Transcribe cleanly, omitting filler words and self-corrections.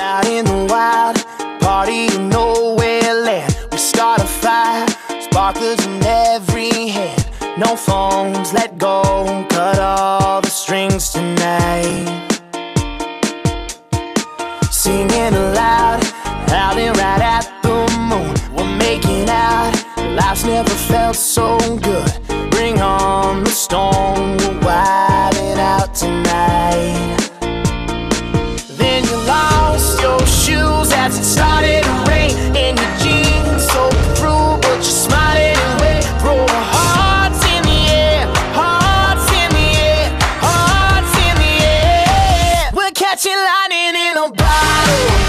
Out in the wild, party in nowhere land. We start a fire, sparklers in every hand. No phones, let go, cut all the strings tonight. Singing aloud, howling right at the moon. We're making out, life's never felt so good. Bring on the storm, we're wilding out tonight. It started to rain in your jeans, so through, but you smiled anyway. Throw our hearts in the air, hearts in the air, hearts in the air. We're catching lightning in a bottle.